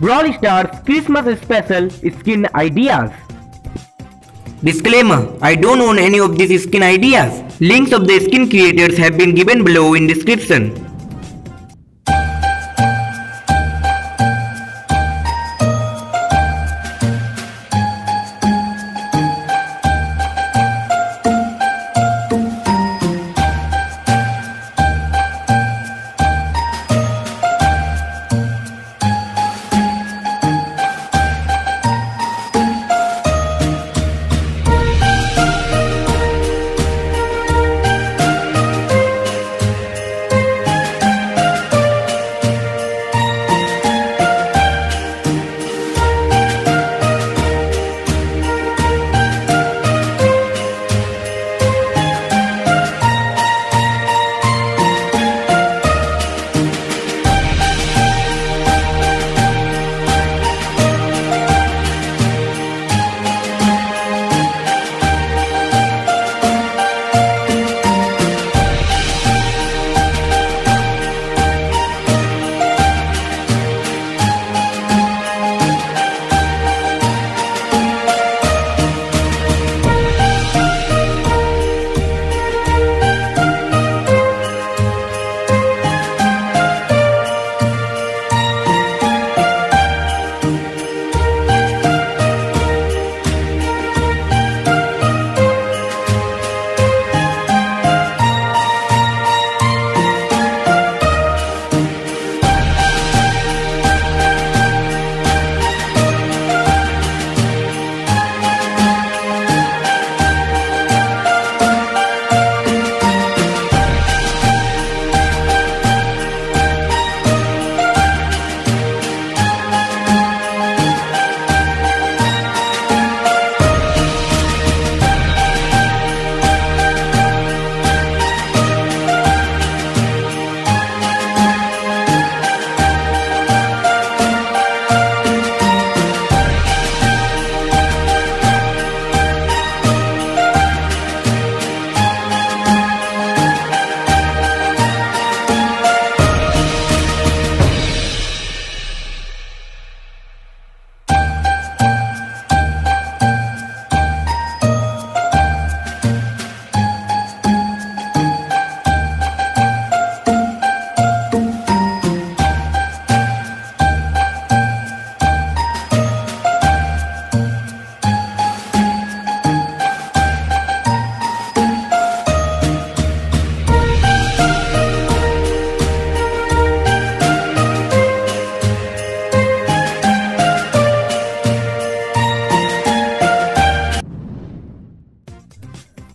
Brawl Stars Christmas Special Skin Ideas. Disclaimer, I don't own any of these skin ideas. Links of the skin creators have been given below in description.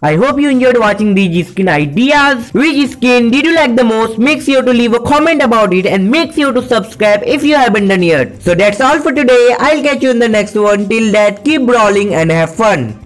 I hope you enjoyed watching these skin ideas. Which skin did you like the most? Make sure to leave a comment about it and make sure to subscribe if you haven't done yet. So that's all for today. I'll catch you in the next one. Till that, keep brawling and have fun.